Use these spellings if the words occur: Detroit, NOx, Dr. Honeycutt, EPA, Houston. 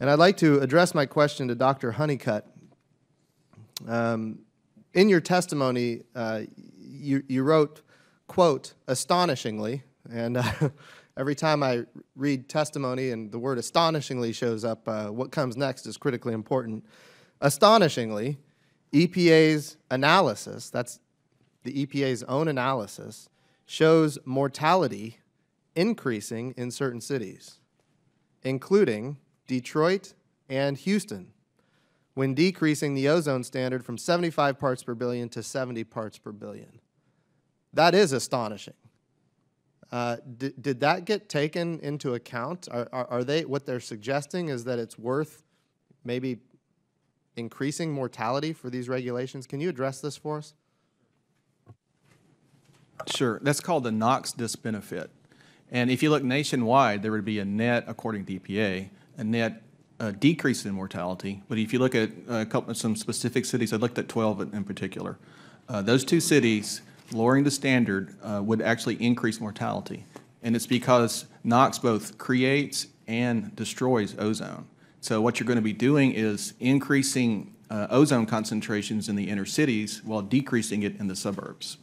And I'd like to address my question to Dr. Honeycutt. In your testimony, you wrote, quote, astonishingly, and every time I read testimony and the word astonishingly shows up, what comes next is critically important. Astonishingly, EPA's analysis, that's the EPA's own analysis, shows mortality increasing in certain cities, including Detroit and Houston, when decreasing the ozone standard from 75 parts per billion to 70 parts per billion. That is astonishing. Did that get taken into account? Are they, what they're suggesting is that it's worth maybe increasing mortality for these regulations? Can you address this for us? Sure. That's called the NOx disbenefit. And if you look nationwide, there would be a net, according to EPA, a net decrease in mortality. But if you look at a couple of some specific cities, I looked at 12 in particular. Those two cities, lowering the standard would actually increase mortality. And it's because NOx both creates and destroys ozone. So what you're going to be doing is increasing ozone concentrations in the inner cities while decreasing it in the suburbs.